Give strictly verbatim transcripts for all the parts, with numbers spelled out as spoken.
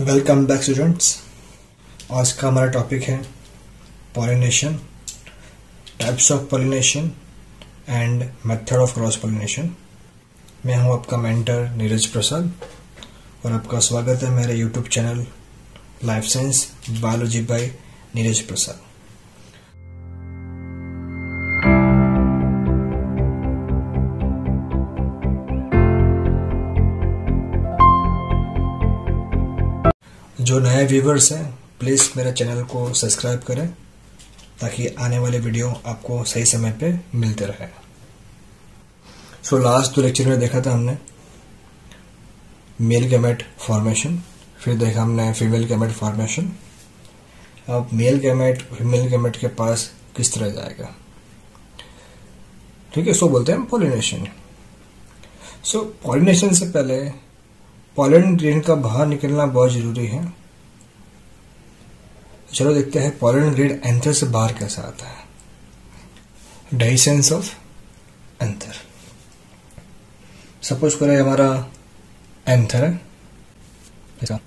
Welcome back students. आज का हमारा टॉपिक है pollination, types of pollination and method of cross pollination. मैं हूं आपका मेंटर नीरज प्रसाद और आपका स्वागत है मेरे YouTube channel life science biology by Neeraj Prasad. जो नए व्यूवर्स हैं प्लीज़ मेरे चैनल को सब्सक्राइब करें ताकि आने वाले वीडियो आपको सही समय पे मिलते रहे। सो लास्ट दो लेक्चर में देखा था हमने मेल गैमेट फॉर्मेशन, फिर देखा हमने फीमेल गैमेट फॉर्मेशन। अब मेल गैमेट फीमेल गैमेट के पास किस तरह जाएगा, ठीक है, सो बोलते हैं पॉलिनेशन। सो पॉलिनेशन से पहले पॉलन ग्रेन का बाहर निकलना बहुत ज़रूरी है। चलो देखते हैं पॉलन ग्रेन एंथर से बाहर कैसा आता है। डाइसेंस ऑफ एंथर, सपोज करें हमारा एंथर है, ये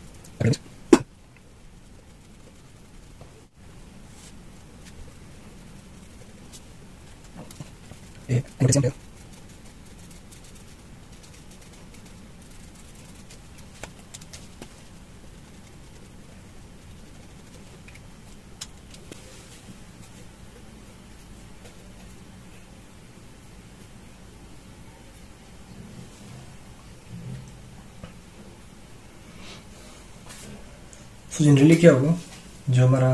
तो जनरली क्या होगा, जो हमारा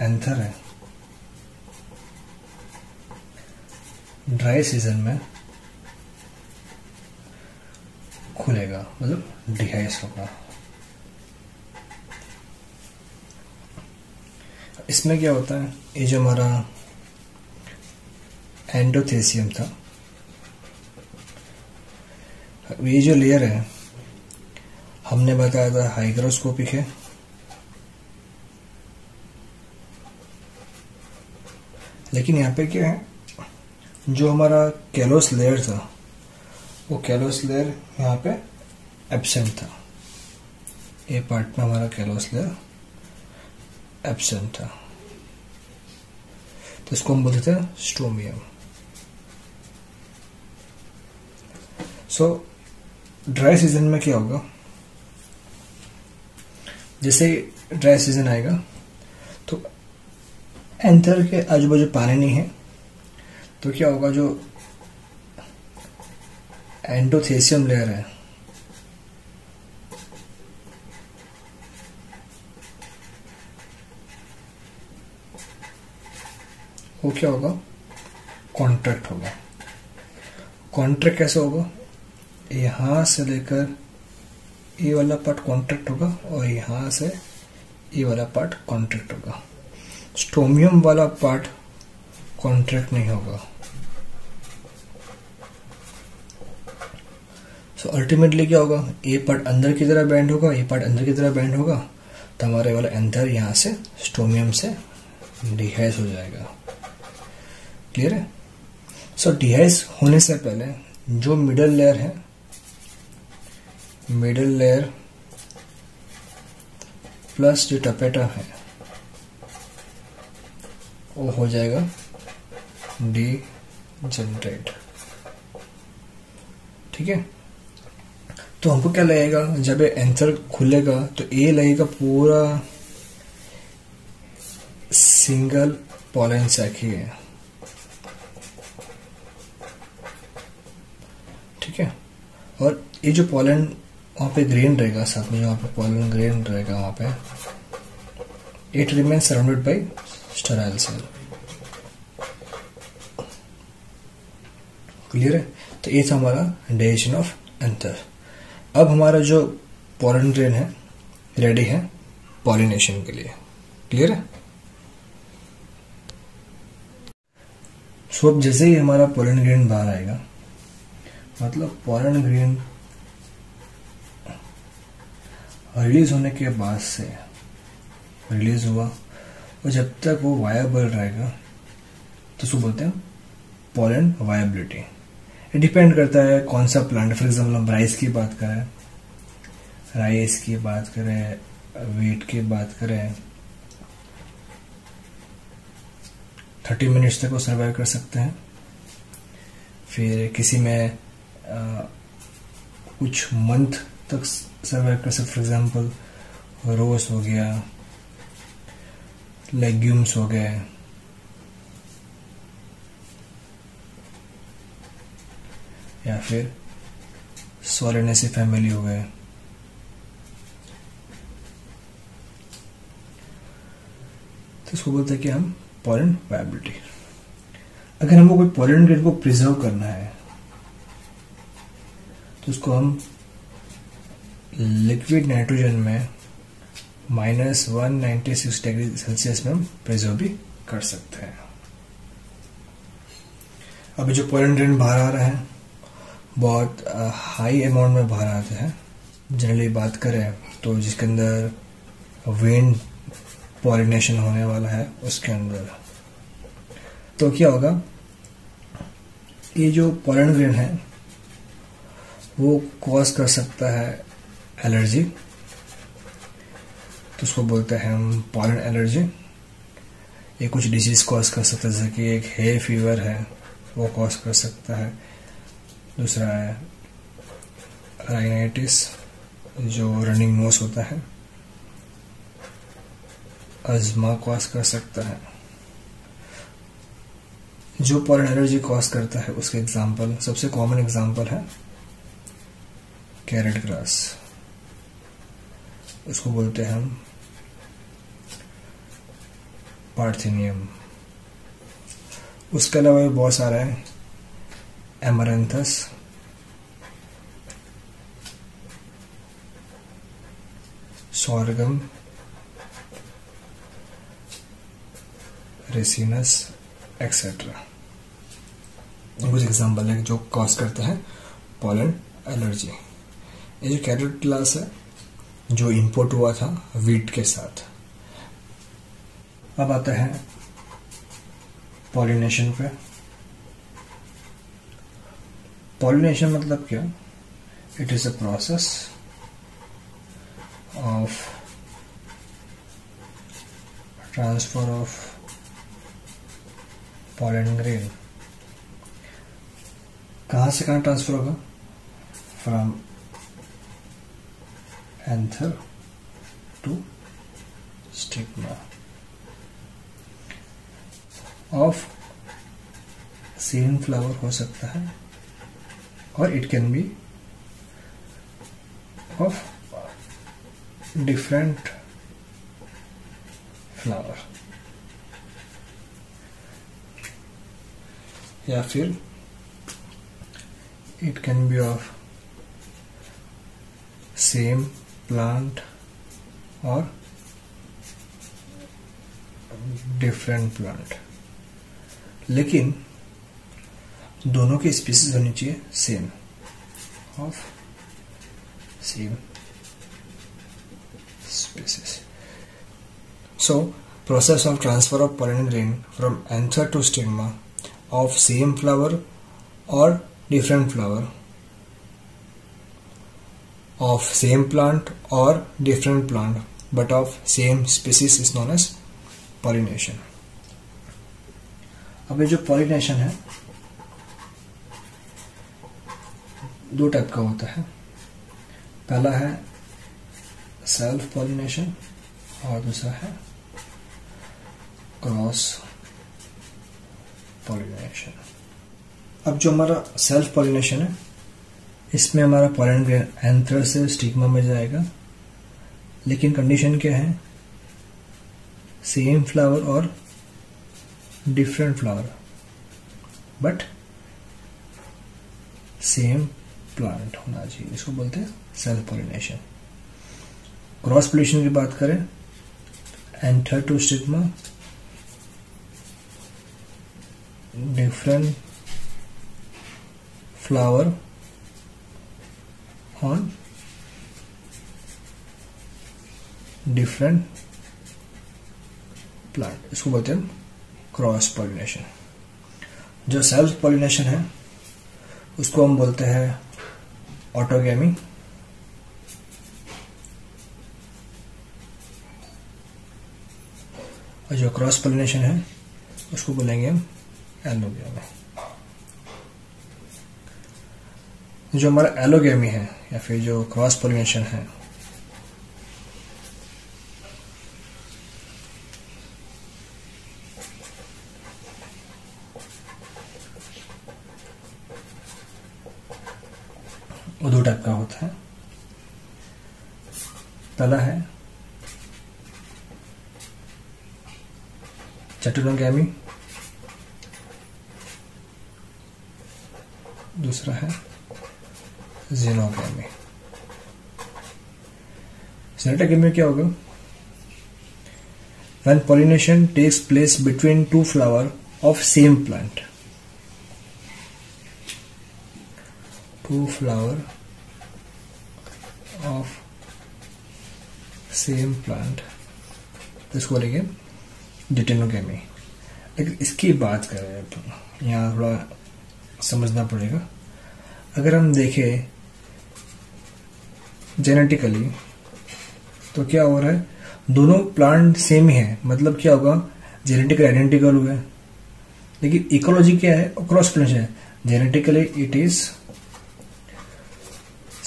एंथर है ड्राई सीजन में खुलेगा, मतलब डिहाइस होगा। इसमें क्या होता है, ये जो हमारा एंडोथेसियम था, ये जो लेयर है हमने बताया था हाइग्रोस्कोपिक है, लेकिन यहाँ पे क्या है, जो हमारा कैलोस लेयर था वो कैलोस लेयर यहाँ पे एब्सेंट था। ये पार्ट में हमारा कैलोस लेयर एब्सेंट था, तो इसको हम बोलते थे स्ट्रोमियम। सो ड्राई सीजन में क्या होगा, जैसे ड्राई सीजन आएगा तो एंथर के आजू बाजू पानी नहीं है, तो क्या होगा, जो एंडोथेसियम लेयर है वो क्या होगा, कॉन्ट्रैक्ट होगा। कॉन्ट्रैक्ट कैसे होगा, यहाँ से लेकर ये वाला पार्ट कॉन्ट्रैक्ट होगा और यहाँ से ये वाला पार्ट कॉन्ट्रैक्ट होगा। स्टोमियम वाला पार्ट कॉन्ट्रैक्ट नहीं होगा। सो so, अल्टीमेटली क्या होगा, ये पार्ट अंदर की तरह बैंड होगा, ये पार्ट अंदर की तरह बैंड होगा, तो हमारे वाला एंथर यहाँ से स्टोमियम से डिहाइस हो जाएगा। क्लियर है। सो so, डिहाइस होने से पहले जो मिडल लेयर है, मिडल लेयर प्लस जो टपेटा है वो हो जाएगा डी जनरेट, ठीक है। तो हमको क्या लगेगा, जब ये एंथर खुलेगा तो ये लगेगा पूरा सिंगल पॉलन सैक ही है, ठीक है। और ये जो पॉलन वहाँ पे ग्रेन रहेगा, साथ में वहाँ पे पॉलन ग्रेन रहेगा, वहाँ पे it remain surrounded by sterile cell. Clear है। तो ये था हमारा डाइजेशन ऑफ एंथर। अब हमारा जो पॉलन ग्रेन है रेडी है पॉलिनेशन के लिए। क्लियर है। सो अब जैसे ही हमारा पॉलन ग्रेन बाहर आएगा, मतलब पॉलन ग्रेन रिलीज होने के बाद से रिलीज हुआ और जब तक वो वायबल रहेगा तो उसको बोलते हैं पॉलन वायबिलिटी। ये डिपेंड करता है कौन सा प्लांट, फॉर एग्जाम्पल हम राइस की बात करें राइस की बात करें वेट की बात करें, थर्टी मिनट्स तक वो सर्वाइव कर सकते हैं। फिर किसी में आ, कुछ मंथ तक सर्वाइव कर सकते, फॉर एग्जांपल रोज हो गया, लेग्यूम्स हो गए, या फिर सोलेनेसी फैमिली हो गए। तो इसको बोलते हैं कि हम पॉलन वायबिलिटी। अगर हमको कोई पॉलन ग्रेड को प्रिजर्व करना है तो उसको हम लिक्विड नाइट्रोजन में minus one ninety six degree Celsius में हम प्रिजर्व भी कर सकते हैं। अभी जो पॉलन ग्रेड बाहर आ रहे हैं बहुत हाई अमाउंट में बाहर आते हैं। जनरली बात करें तो जिसके अंदर विंड पॉलिनेशन होने वाला है उसके अंदर तो क्या होगा, ये जो पॉलन ग्रेन है वो कॉज कर सकता है एलर्जी, तो उसको बोलते हैं हम पॉलन एलर्जी। ये कुछ डिजीज कॉज कर सकता है, जैसे कि एक है फीवर है वो कॉज कर सकता है, दूसरा है राइनाइटिस जो रनिंग नोज होता है, अजमा कॉज कर सकता है। जो पॉलन एलर्जी कॉज करता है उसके एग्जाम्पल, सबसे कॉमन एग्जाम्पल है कैरेट ग्रास, उसको बोलते हैं हम पार्थेनियम। उसके अलावा बहुत सारा है एमरंथस, सोरगम, रेसिनस एक्सेट्रा। कुछ एग्जाम्पल है जो कॉज करता है पॉलन एलर्जी। ये जो कैरेट ग्रास है जो इंपोर्ट हुआ था वीट के साथ। अब आता है पॉलिनेशन पे। पॉलिनेशन मतलब क्या, it is a process of transfer of pollen grain. कहाँ से कहाँ ट्रांसफर होगा, from anther to stigma of same flower हो सकता है, और it can be of different flower, या फिर it can be of same plant और डिफरेंट प्लांट, लेकिन दोनों की स्पीसीज होनी चाहिए same, of same species. So process of transfer of pollen grain from anther to stigma of same flower or different flower, of same plant or different plant, but of same species is known as pollination. अब ये जो pollination है दो type का होता है, पहला है self pollination और दूसरा है cross पॉलिनेशन। अब जो हमारा सेल्फ पॉलिनेशन है इसमें हमारा पॉलन ग्रेन एंथर से स्टिग्मा में जाएगा, लेकिन कंडीशन क्या है, सेम फ्लावर और different flower but same plant होना चाहिए, इसको बोलते हैं सेल्फ पॉलिनेशन। क्रॉस पॉलिनेशन की बात करें, anther to stigma, different flower on different plant, इसको बोलते हैं क्रॉस पॉलिनेशन। जो सेल्फ पॉलिनेशन है उसको हम बोलते हैं ऑटोगेमी, और जो क्रॉस पोलिनेशन है उसको बोलेंगे हम एलोगैमी। जो हमारा एलोगैमी है या फिर जो क्रॉस पोलिनेशन है वो दो टाइप का होता है। पहला है चैटुलोगैमी, दूसरा है जीनोगैमी। सेनेटोगैमी क्या होगा? When pollination takes place between two flower of same plant, two flower of same plant, इसको बोलेंगे डिटेनोगैमी। लेकिन इसकी बात कर रहे हैं तो यहाँ थोड़ा समझना पड़ेगा। अगर हम देखें जेनेटिकली तो क्या हो रहा है, दोनों प्लांट सेम ही है, मतलब क्या होगा जेनेटिकल आइडेंटिकल हुए, लेकिन इकोलॉजी क्या है क्रॉस पोलिनेशन है। Genetically it is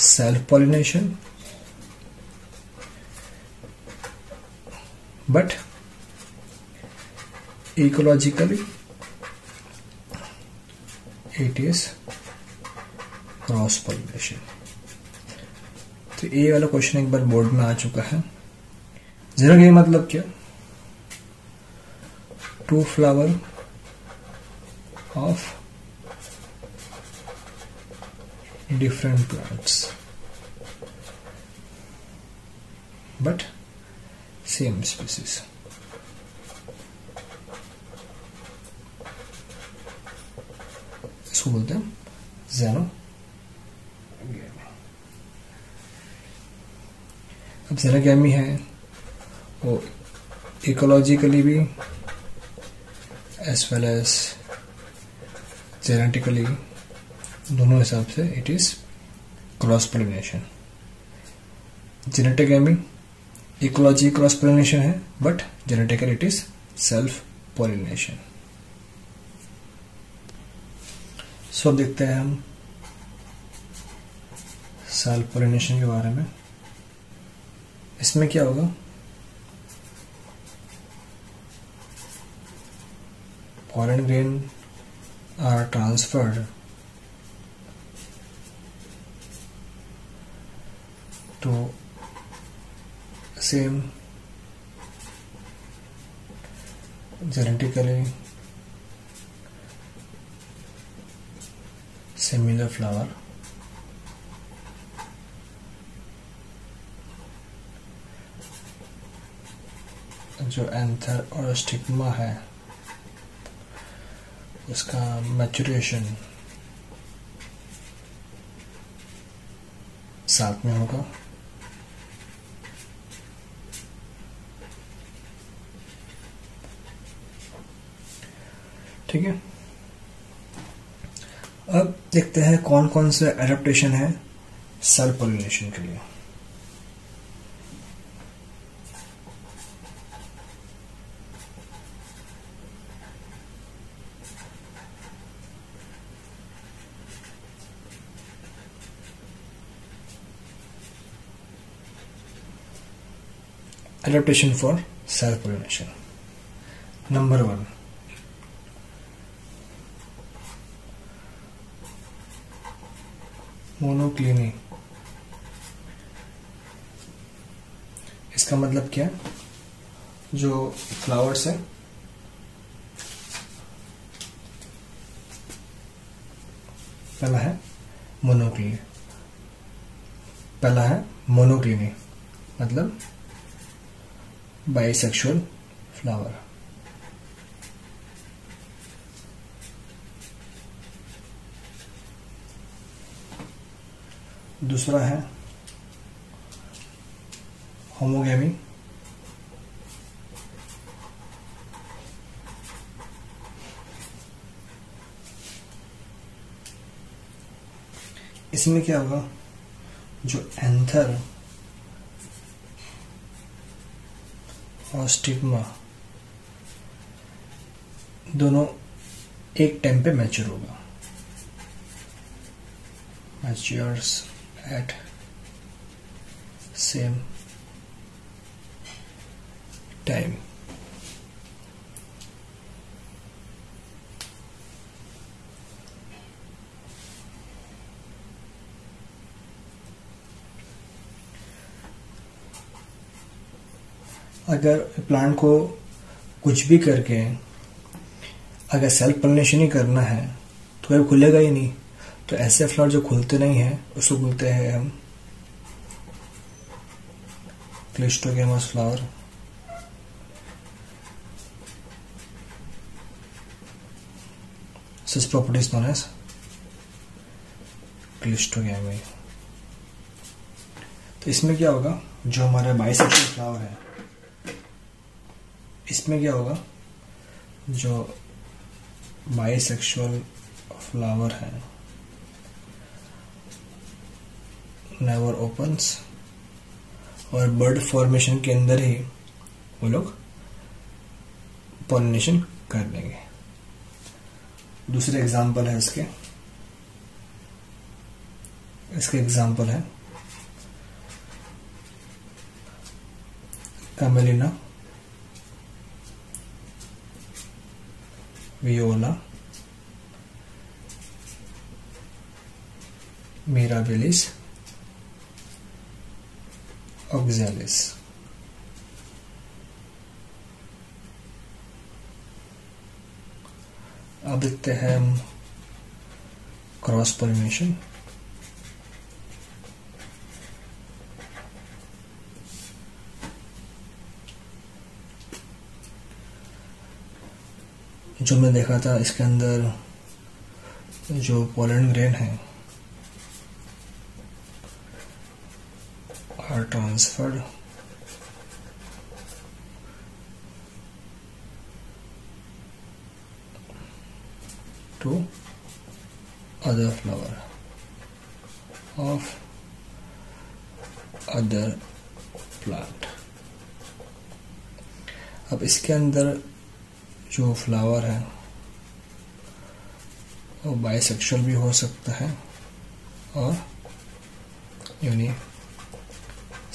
self pollination but ecologically it is cross pollination। तो ये वाला क्वेश्चन एक बार बोर्ड में आ चुका है। जीनोगैमी मतलब क्या? Two flower of different plants but same species. इसको बोलते हैं जीनोगैमी। अब जीनोगैमी है वो इकोलॉजिकली भी एज वेल एज जेनेटिकली दोनों हिसाब से it is cross pollination. Xenogamy ecology cross pollination है but genetically it is self pollination. So so, देखते हैं हम सेल्फ पोलिनेशन के बारे में। इसमें क्या होगा, pollen grain are transferred to same genetically similar flower जो एंथर और स्टिग्मा है उसका मैच्यूरेशन साथ में होगा ठीक है। अब देखते हैं कौन कौन से एडेप्टेशन है सेल्फ पोलिनेशन के लिए। Adaptation for self pollination number one, monocliny. इसका मतलब क्या है, जो फ्लावर्स है पहला है मोनोक्लिनी, पहला है मोनोक्लिनी मतलब बाइसेक्सुअल फ्लावर। दूसरा है होमोगैमी, इसमें क्या होगा जो एंथर और स्टिग्मा दोनों एक टाइम पे मैच्योर होगा, मैच्योर्स एट सेम टाइम। अगर प्लांट को कुछ भी करके अगर सेल्फ पोलिनेशन ही करना है तो कभी खुलेगा ही नहीं, तो ऐसे फ्लावर जो खुलते नहीं हैं उसको बोलते हैं हम cleistogamous flower. This property is known as cleistogamy. तो इसमें क्या होगा, जो हमारा बाइसेक्सुअल फ्लावर है इसमें क्या होगा, जो बाइसेक्सुअल फ्लावर है नेवर ओपन्स, और बर्ड फॉर्मेशन के अंदर ही वो लोग पॉलिनेशन कर देंगे। दूसरे एग्जाम्पल है इसके, इसके एग्जाम्पल है कैमेलिना, वियोला, मिराबिलिस, ऑक्सालिस। अब देखते हैं हम क्रॉस पॉलिनेशन। जो मैं देखा था इसके अंदर जो पोलन ग्रेन है are transferred to other flower of other plant। अब इसके अंदर जो फ्लावर है वो बाइसेक्सुअल भी हो सकता है और यूनि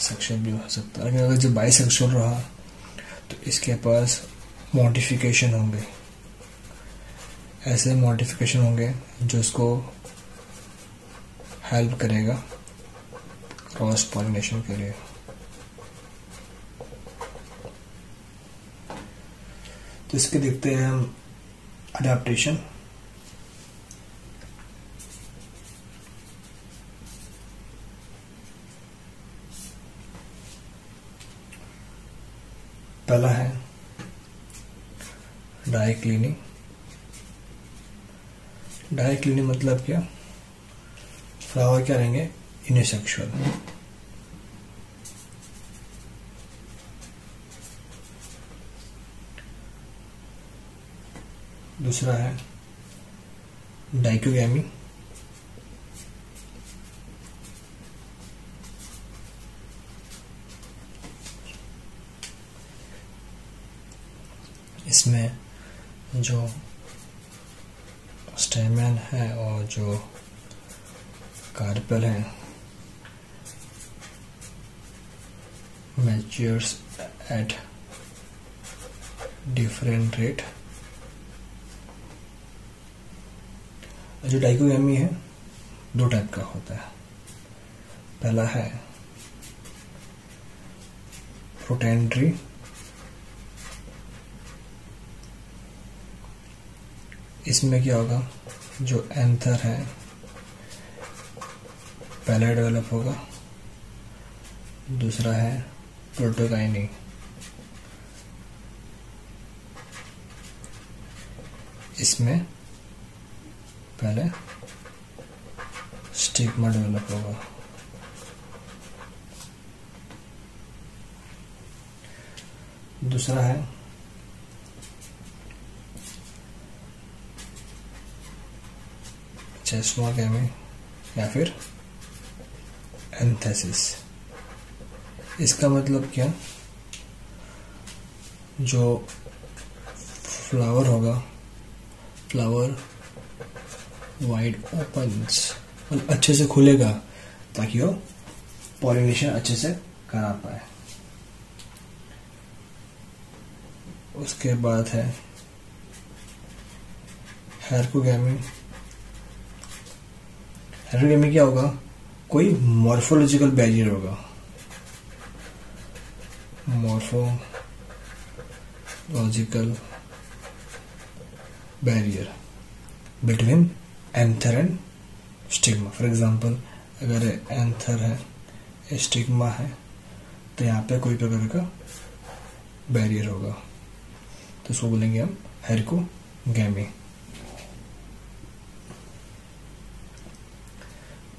सेक्सुअल भी हो सकता है। अगर जब बाइसेक्सुअल रहा तो इसके पास मॉडिफिकेशन होंगे, ऐसे मॉडिफिकेशन होंगे जो इसको हेल्प करेगा क्रॉस पॉलिनेशन के लिए। तो इसके देखते हैं हम अडैप्टेशन। पहला है डाई क्लीनिंग। डाई क्लीनिंग मतलब क्या, फ्लावर क्या रहेंगे यूनिसेक्सुअल। दूसरा है डाइकोगैमी। इसमें जो स्टेमन है और जो कार्पल है मैच्योर्स एट डिफरेंट रेट। जो डाइकोगैमी है दो टाइप का होता है, पहला है प्रोटेंट्री इसमें क्या होगा, जो एंथर है पहले डेवलप होगा। दूसरा है प्रोटोगाइनी, इसमें पहले स्टिग्मा डेवलप होगा। दूसरा है चेस्मोगैमी या फिर एंथेसिस। इसका मतलब क्या, जो फ्लावर होगा flower wide opens, और अच्छे से खुलेगा ताकि वो पॉलिनेशन अच्छे से करा पाए। उसके बाद है हेरकोगैमी। हेरकोगैमी क्या होगा? कोई मॉर्फोलॉजिकल बैरियर होगा, morphological barrier between anther and stigma. For example, अगर एंथर है, स्टिग्मा है, तो यहाँ पे कोई प्रकार का बैरियर होगा, तो इसको बोलेंगे हम हेरकोगैमी।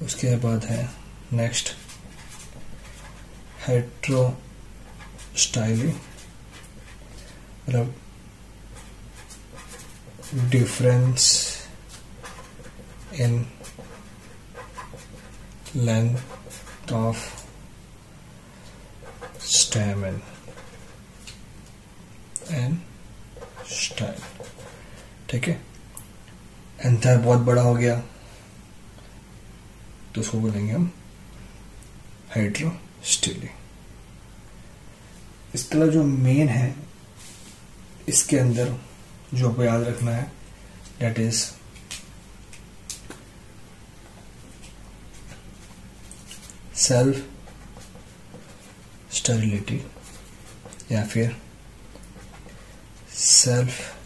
उसके बाद है नेक्स्ट हेटरोस्टाइली, मतलब difference in length of stamen and style. ठीक है, एंथर बहुत बड़ा हो गया तो उसको बोलेंगे हम हेटरोस्टाइली। इसके अलावा जो मेन है इसके अंदर जो आपको याद रखना है, डेट इज सेल्फ स्टेरिलिटी या फिर सेल्फ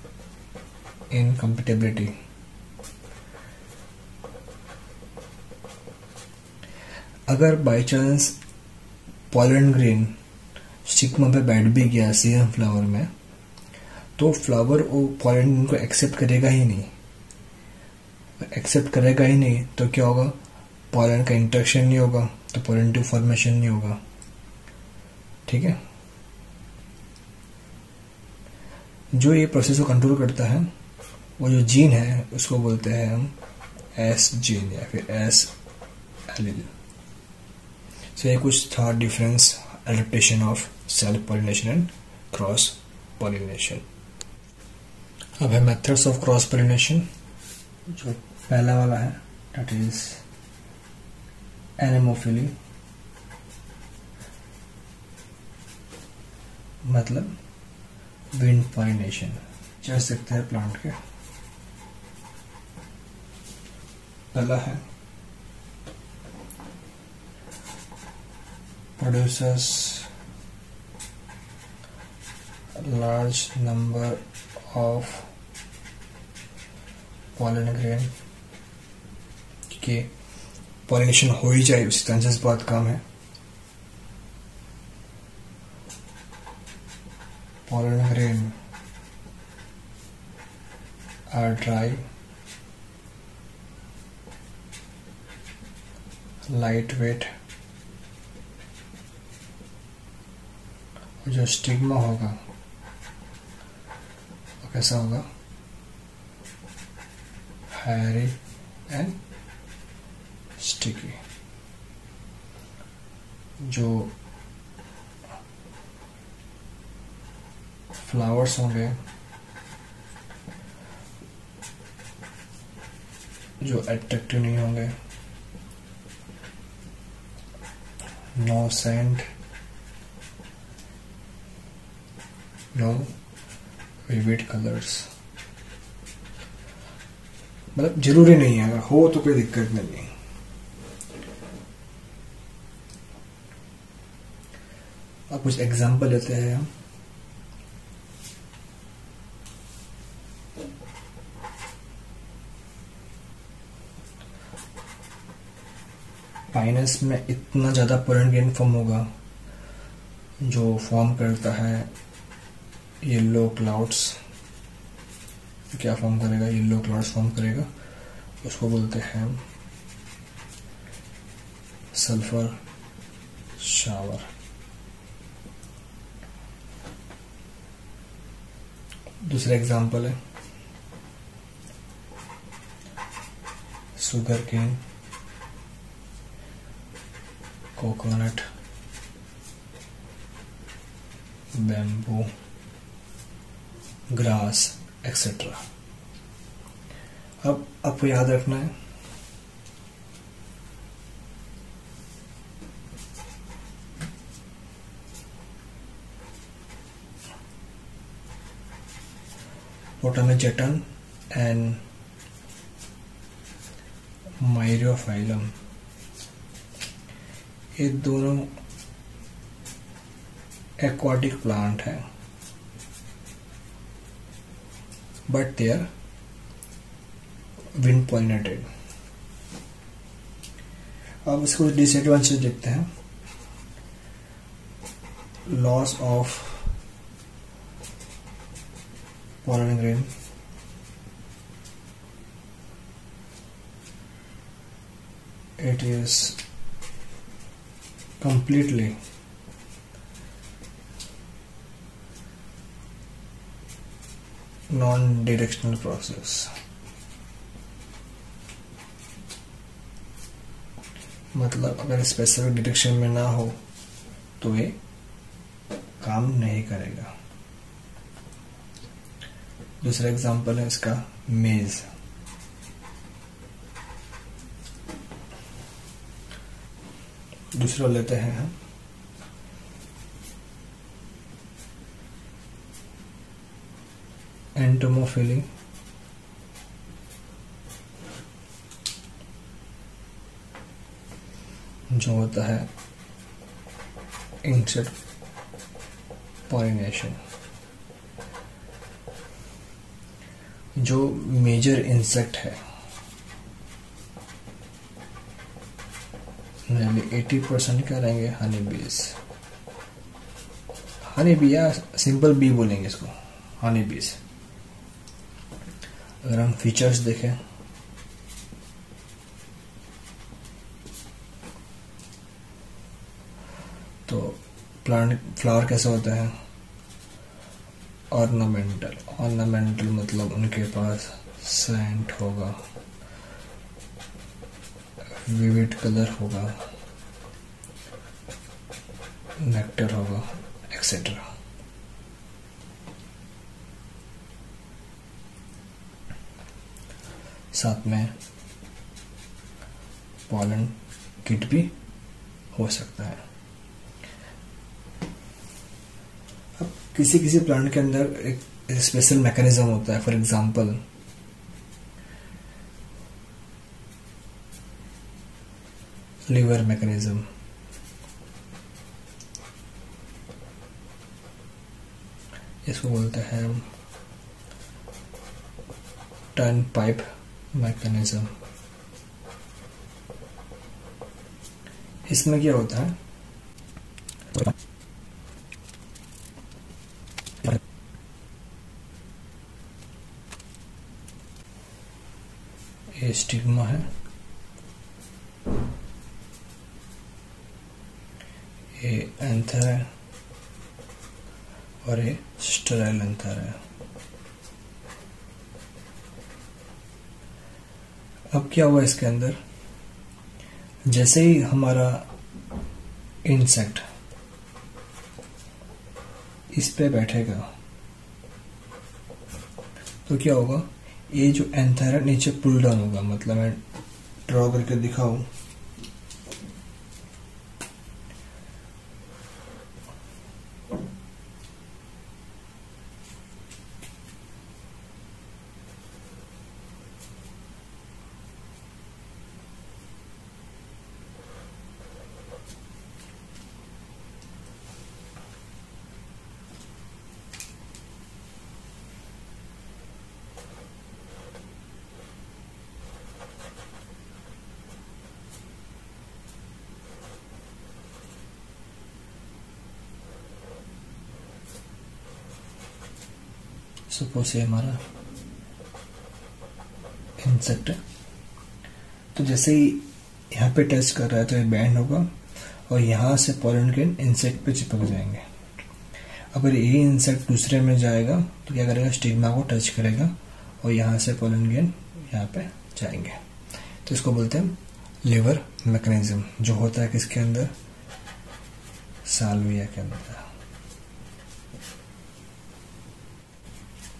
इनकम्पैटिबिलिटी। अगर by chance pollen grain stigma पे बैठ भी गया सीजन फ्लावर में, तो फ्लावर वो पॉलन ग्रेन को एक्सेप्ट करेगा ही नहीं। एक्सेप्ट करेगा ही नहीं तो क्या होगा? पॉलन का इंट्रैक्शन नहीं होगा, तो पॉलन ट्यूब फॉर्मेशन नहीं होगा। ठीक है, जो ये प्रोसेस को कंट्रोल करता है वो जो जीन है उसको बोलते हैं हम एस जीन या फिर एस एलील। सो ये कुछ था difference, adaptation of self pollination and cross pollination. अब है मेथड्स ऑफ क्रॉस पॉलिनेशन। जो पहला वाला है दैट इज एनेमोफिली, मतलब विंड पॉलिनेशन। चल सकते हैं प्लांट के। पहला है produces large number of pollen grain, के पॉलिनेशन हो ही जाए उसके चांसेस बहुत कम है। Pollen grain are dry, light weight, और जो स्टिग्मा होगा वो कैसा होगा? Hairy and sticky. जो फ्लावर्स होंगे, जो अट्रैक्टिव नहीं होंगे, no scent, no vivid colours. मतलब जरूरी नहीं है, अगर हो तो कोई दिक्कत नहीं है। अब कुछ एग्जाम्पल लेते हैं हम। पाइनस में इतना ज़्यादा पॉलन ग्रेन फॉर्म होगा जो फॉर्म करता है येलो क्लाउड्स। क्या फॉर्म करेगा? येलो क्लाउड्स फॉर्म करेगा। उसको बोलते हैं सल्फर शावर। दूसरा एग्जाम्पल है sugar cane, coconut, bamboo, grass, etcetera. अब आपको याद रखना है। Potamus jejun and Myriophyllum, ये दोनों aquatic plant है, but they are wind pollinated। अब इसको disadvantages देखते हैं, loss of pollen grain, it is completely non-directional process, मतलब अगर स्पेसिफिक डायरेक्शन में ना हो तो ये काम नहीं करेगा। दूसरा एग्जांपल है इसका मेज। दूसरा लेते हैं हम एंटोमोफिली, जो होता है इंसेक्ट पॉलिनेशन, जो मेजर इंसेक्ट है, यानी अस्सी परसेंट क्या रहेंगे हनी बीज, हनी बी या सिंपल बी बोलेंगे इसको, हनी बीज। अगर हम फीचर्स देखें, प्लांट फ्लावर कैसे होते हैं, ऑर्नामेंटल। ऑर्नामेंटल मतलब उनके पास सेंट होगा, विविड कलर होगा, नेक्टर होगा, एक्सेट्रा। साथ में पॉलन किट भी हो सकता है। किसी किसी प्लांट के अंदर एक स्पेशल मैकेनिज्म होता है। फॉर एग्जांपल, लीवर मैकेनिज्म, इसको बोलते हैं हम टर्न पाइप मैकेनिज्म। इसमें क्या होता है, स्टिग्मा है, ये एंथर है और ये स्टेराइल एंथर है। अब क्या हुआ इसके अंदर, जैसे ही हमारा इंसेक्ट इस पे बैठेगा तो क्या होगा, ये जो एंथर है नीचे पुल डाउन होगा। मतलब मैं ड्रॉ करके दिखाऊं, सपोज ये हमारा इंसेक्ट है, तो जैसे ही यहाँ पे टच कर रहा है तो ये बैंड होगा और यहाँ से पॉलन ग्रेन इंसेक्ट पे चिपक जाएंगे। अगर ये इंसेक्ट दूसरे में जाएगा तो क्या करेगा, स्टिग्मा को टच करेगा और यहाँ से पॉलन ग्रेन यहाँ पे जाएंगे। तो इसको बोलते हैं लीवर मैकेनिज्म, जो होता है किसके अंदर, साल्विया के अंदर।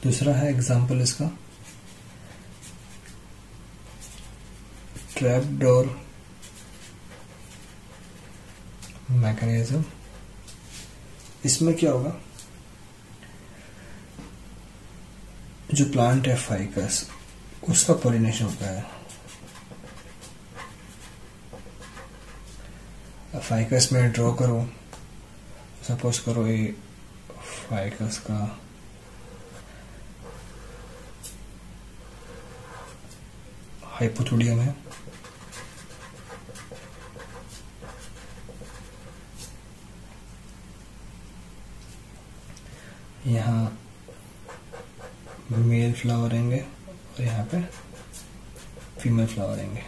दूसरा है एग्जाम्पल इसका trapdoor मैकेनिज्म। इसमें क्या होगा, जो प्लांट है फाइकस उसका पोलिनेशन होता है। फाइकस में ड्रॉ करो, सपोज करो ये फाइकस का हाइपोथोडियम है, यहाँ मेल फ्लावर आएंगे और यहाँ पे फीमेल फ्लावर आएंगे।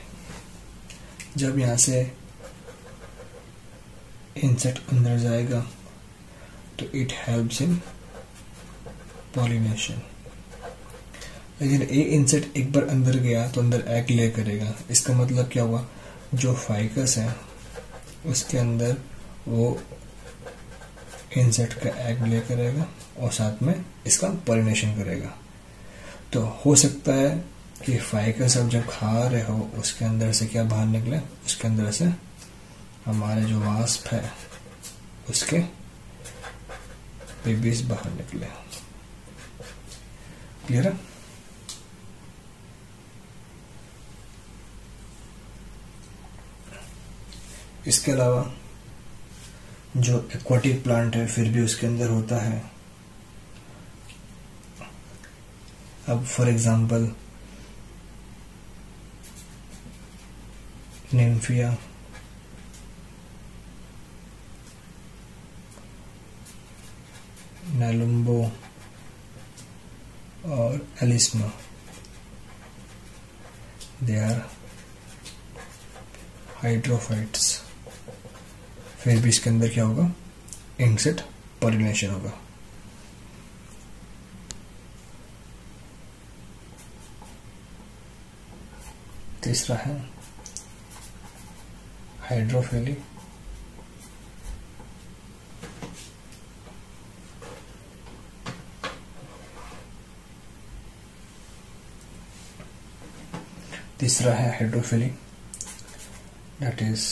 जब यहाँ से इंसेक्ट अंदर जाएगा तो इट हेल्प्स इन पॉलिनेशन। लेकिन ये इंसेक्ट एक बार अंदर गया तो अंदर एग ले करेगा, इसका मतलब क्या हुआ, जो फाइकस है उसके अंदर वो इंसेक्ट का एग ले करेगा और साथ में इसका पॉलिनेशन करेगा। तो हो सकता है कि फाइकस आप जब खा रहे हो उसके अंदर से क्या बाहर निकले, उसके अंदर से हमारे जो वास्प है उसके बेबीज बाहर निकले। क्लियर है? इसके अलावा जो एक्वाटिक प्लांट है फिर भी उसके अंदर होता है। अब फॉर एग्जांपल निम्फिया नेलुम्बो और एलिस्मा, दे आर हाइड्रोफाइट्स, फिर भी इसके अंदर क्या होगा, इंसेक्ट पॉलिनेशन होगा। तीसरा है हाइड्रोफिली, तीसरा है hydrophily that is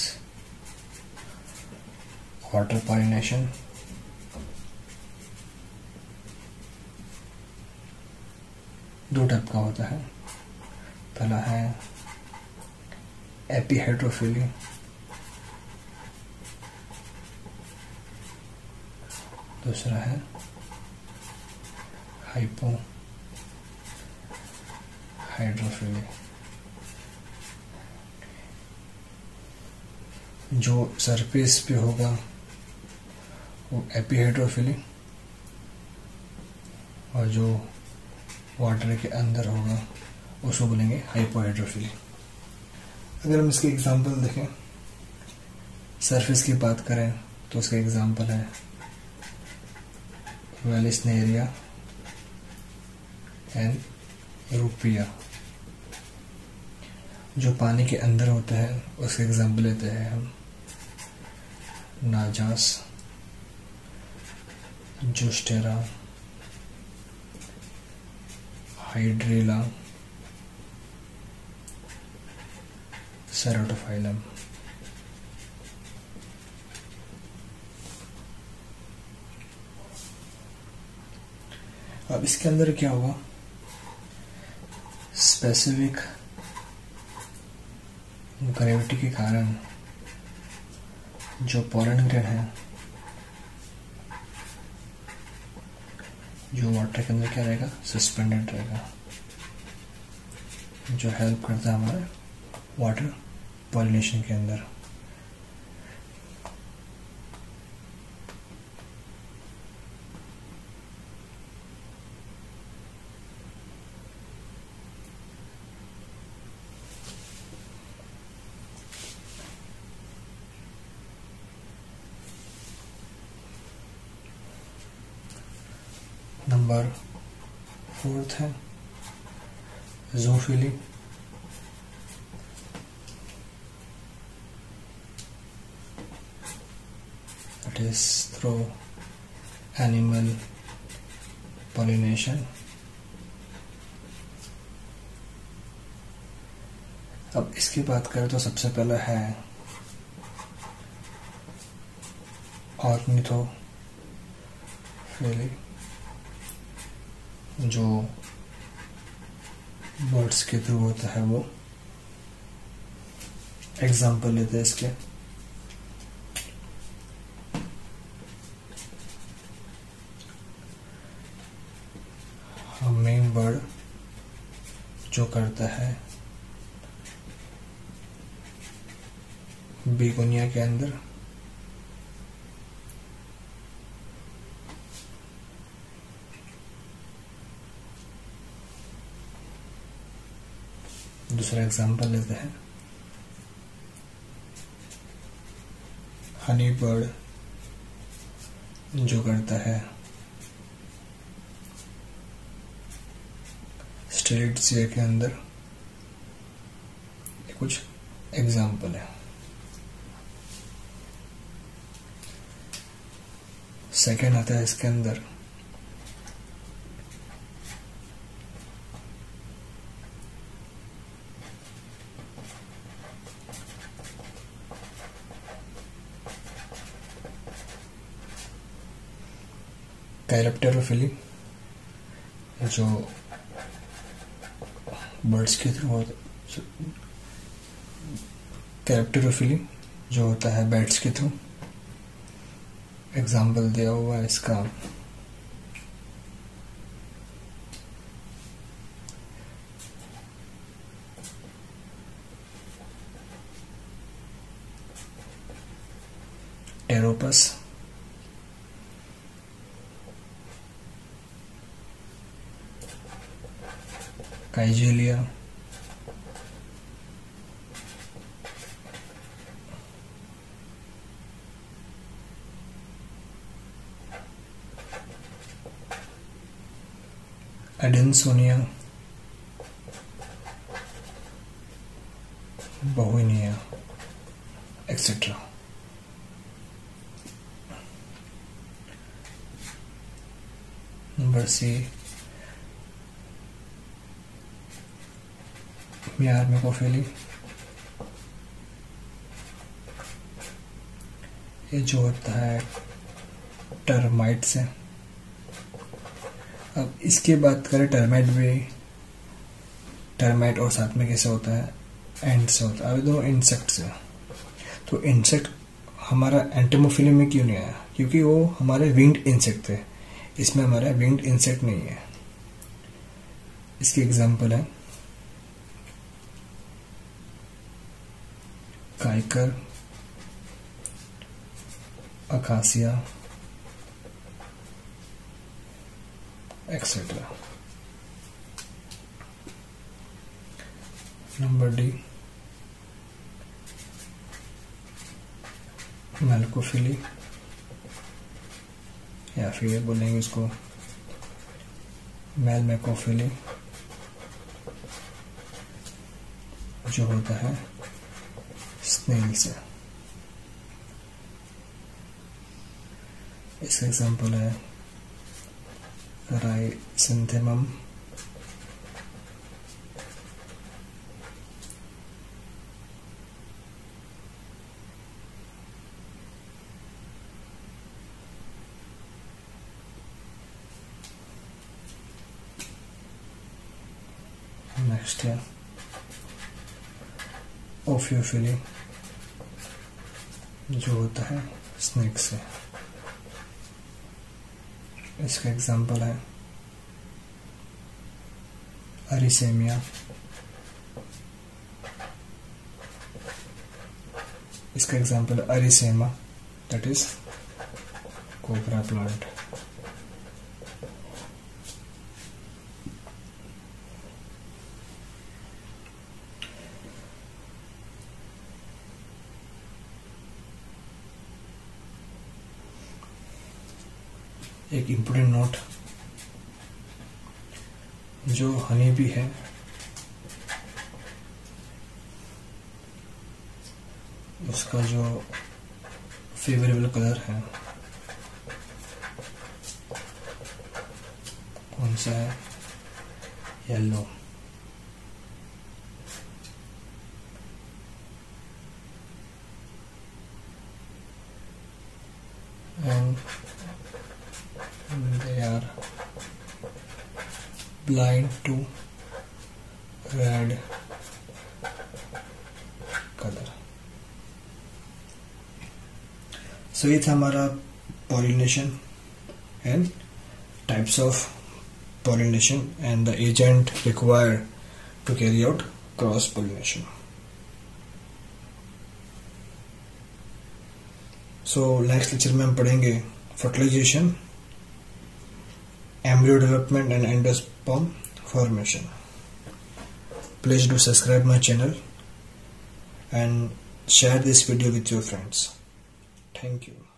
water pollination. दो टाइप का होता है, पहला है एपीहाइड्रोफिली दूसरा है हाइपो हाइड्रोफिली। जो सरफेस पे होगा वो एपीहाइड्रोफिली और जो वाटर के अंदर होगा उसको बोलेंगे हाइपोहाइड्रोफिली। अगर हम इसके एग्जांपल देखें, सरफेस की बात करें तो उसका एग्जांपल है वैलिस्नेरिया एंड रूपिया। जो पानी के अंदर होता है उसका एग्जांपल लेते हैं हम नाजास, जुस्टेरा, हाइड्रेला, सेरोटोफाइलम। अब इसके अंदर क्या होगा, स्पेसिफिक ग्रेविटी के कारण जो पोलन ग्रेन है जो वाटर के अंदर क्या रहेगा, सस्पेंडेड रहेगा, जो हेल्प करता है हमारे वाटर पॉलिनेशन के अंदर। नंबर फोर्थ है ज़ूफिली। It is through animal pollination। अब इसकी बात करें तो सबसे पहले है ऑर्निथोफेली, जो बर्ड्स के थ्रू होता है। वो एग्जाम्पल लेते हैं इसके। हमिंग बर्ड जो करता है बेगोनिया के अंदर, दूसरा एग्जाम्पल लेते हैं हनी बर्ड जो करता है स्ट्रेट सीयर के अंदर। ये कुछ एग्जाम्पल है। सेकेंड आता है इसके अंदर काइलेप्टेरोफिली, जो बर्ड्स के थ्रू होता है। काइलेप्टेरोफिली जो होता है बैट्स के थ्रू। एग्जाम्पल दिया हुआ है इसका Pteropus, Kigelia, Adansonia, Bauhinia, etcetera. Number C, myrmecophily, ये जो होता है टर्माइट से। अब इसकी बात करें, टर्माइट भी, टर्माइट और साथ में कैसे होता है, एंड से होता है। अब दोनों इंसेक्ट से, तो इंसेक्ट हमारा एंटेमोफिली में क्यों नहीं आया? क्योंकि वो हमारे विंग्ड इंसेक्ट थे, इसमें हमारा विंग्ड इंसेक्ट नहीं है। इसकी एग्जाम्पल है काइकर, acacia, etcetera. Number D, malacophily, या फिर बोलेंगे इसको मेलमेकोफिली, जो होता है स्नेल से। इसका एग्जाम्पल है राइसिंथेमम, नेक्स्ट है ओफियोफिली, जो होता है स्नेक से। इसका एग्जाम्पल है अरिसेमिया। इसका एग्जाम्पल है Arisaema, that is cobra plant. एक इम्पोर्टेंट नोट, जो हनी भी है उसका जो फेवरेबल कलर है कौन सा है? Yellow. they are blind to red color. So ये था हमारा pollination and types of pollination and the agent required to carry out cross pollination. So next lecture में हम पढ़ेंगे fertilization, embryo development and endosperm formation. Please do subscribe my channel and share this video with your friends. Thank you.